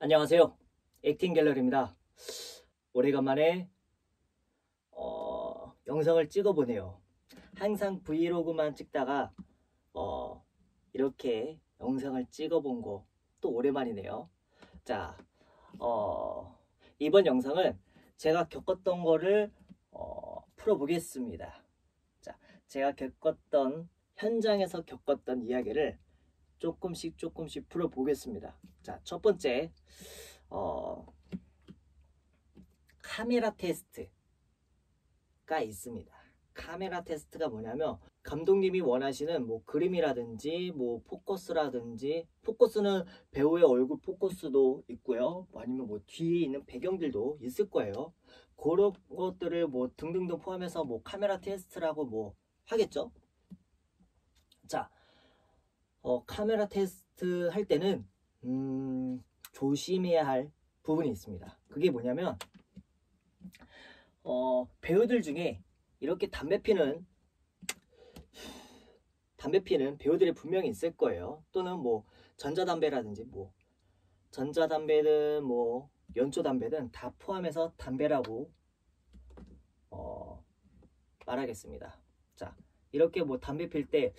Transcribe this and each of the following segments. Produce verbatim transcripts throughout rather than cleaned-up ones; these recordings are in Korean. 안녕하세요, 액팅 갤러리입니다. 오래간만에 어, 영상을 찍어보네요. 항상 브이로그만 찍다가 어, 이렇게 영상을 찍어본 거 또 오랜만이네요. 자, 어, 이번 영상은 제가 겪었던 거를 어, 풀어보겠습니다. 자, 제가 겪었던 현장에서 겪었던 이야기를 조금씩 조금씩 풀어보겠습니다. 자, 첫 번째, 어, 카메라 테스트가 있습니다. 카메라 테스트가 뭐냐면, 감독님이 원하시는 뭐 그림이라든지 뭐 포커스라든지, 포커스는 배우의 얼굴 포커스도 있고요, 아니면 뭐 뒤에 있는 배경들도 있을 거예요. 그런 것들을 뭐 등등등 포함해서 뭐 카메라 테스트라고 뭐 하겠죠. 자, 어, 카메라 테스트 할 때는 음, 조심해야 할 부분이 있습니다. 그게 뭐냐면 어, 배우들 중에 이렇게 담배 피는 담배 피는 배우들이 분명히 있을 거예요. 또는 뭐 전자담배라든지, 뭐 전자담배든 뭐 연초담배든 다 포함해서 담배라고 어, 말하겠습니다. 자, 이렇게 뭐 담배 필 때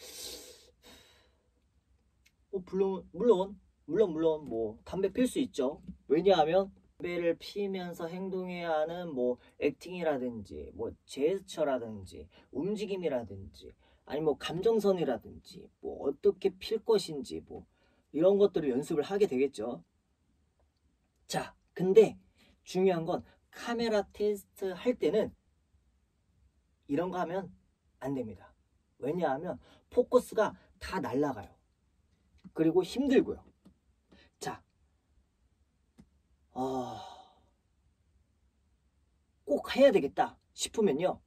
뭐 물론 물론 물론 물론 뭐 담배 필 수 있죠. 왜냐하면 담배를 피면서 행동해야 하는 뭐 액팅이라든지 뭐 제스처라든지 움직임이라든지, 아니 뭐 감정선이라든지, 뭐 어떻게 필 것인지, 뭐 이런 것들을 연습을 하게 되겠죠. 자, 근데 중요한 건 카메라 테스트 할 때는 이런 거 하면 안 됩니다. 왜냐하면 포커스가 다 날아가요. 그리고 힘들고요. 자, 어, 꼭 해야 되겠다 싶으면요,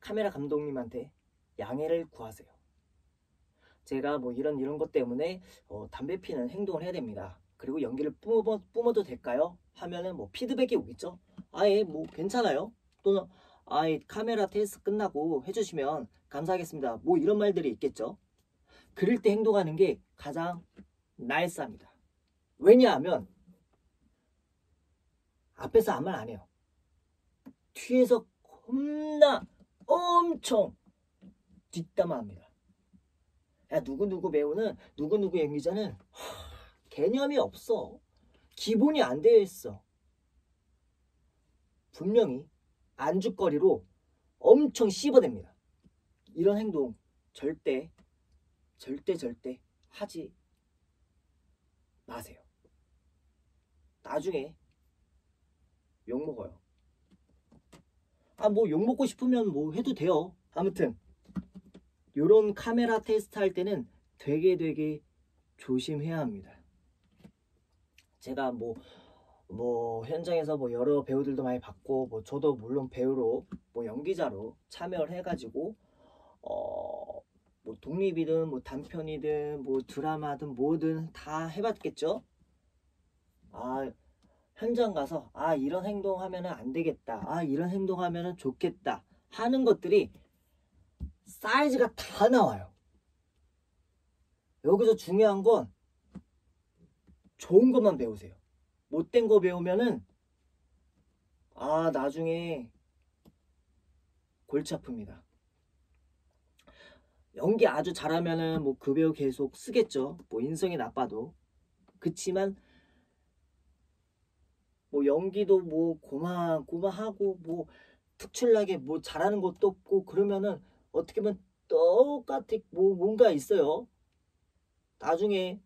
카메라 감독님한테 양해를 구하세요. 제가 뭐 이런 이런 것 때문에 어, 담배 피는 행동을 해야 됩니다. 그리고 연기를 뿜어, 뿜어도 될까요? 하면은 뭐 피드백이 오겠죠. 아예 뭐 괜찮아요. 또는 아이, 카메라 테스트 끝나고 해주시면 감사하겠습니다, 뭐 이런 말들이 있겠죠. 그럴 때 행동하는 게 가장 나이스합니다. 왜냐하면 앞에서 아무 말 안 해요. 뒤에서 겁나 엄청 뒷담화합니다. 야, 누구누구 배우는, 누구누구 연기자는 하, 개념이 없어, 기본이 안 되어 있어. 분명히 안주거리로 엄청 씹어댑니다. 이런 행동 절대 절대 절대 하지 마세요. 나중에 욕먹어요. 아, 뭐 욕먹고 싶으면 뭐 해도 돼요. 아무튼 요런 카메라 테스트 할 때는 되게 되게 조심해야 합니다. 제가 뭐 뭐 현장에서 뭐 여러 배우들도 많이 봤고, 뭐 저도 물론 배우로 뭐 연기자로 참여를 해가지고 어 뭐 독립이든 뭐 단편이든 뭐 드라마든 뭐든 다 해봤겠죠. 아, 현장 가서 아, 이런 행동하면은 안 되겠다, 아, 이런 행동하면은 좋겠다 하는 것들이 사이즈가 다 나와요. 여기서 중요한 건 좋은 것만 배우세요. 못된 거 배우면은 아, 나중에 골치 아픕니다. 연기 아주 잘하면은 뭐 그 배우 계속 쓰겠죠. 뭐 인성이 나빠도. 그치만 뭐 연기도 뭐 고마 고마하고 뭐 특출나게 뭐 잘하는 것도 없고 그러면은 어떻게 보면 똑같이 뭐 뭔가 있어요. 나중에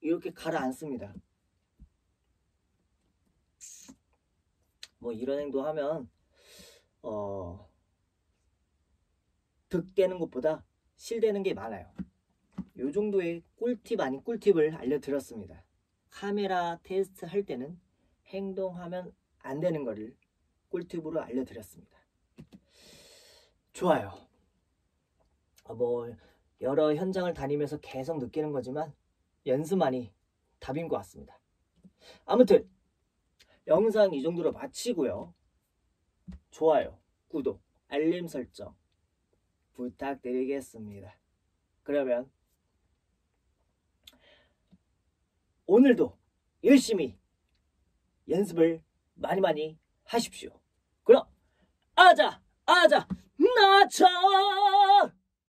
이렇게 가라앉습니다. 뭐 이런 행동하면 어, 득되는 것보다 실되는 게 많아요. 요 정도의 꿀팁 아닌 꿀팁을 알려드렸습니다. 카메라 테스트 할 때는 행동하면 안 되는 거를 꿀팁으로 알려드렸습니다. 좋아요. 어, 뭐 여러 현장을 다니면서 계속 느끼는 거지만 연습만이 답인 것 같습니다. 아무튼 영상 이 정도로 마치고요. 좋아요, 구독, 알림 설정 부탁드리겠습니다. 그러면 오늘도 열심히 연습을 많이 많이 하십시오. 그럼 아자 아자 나차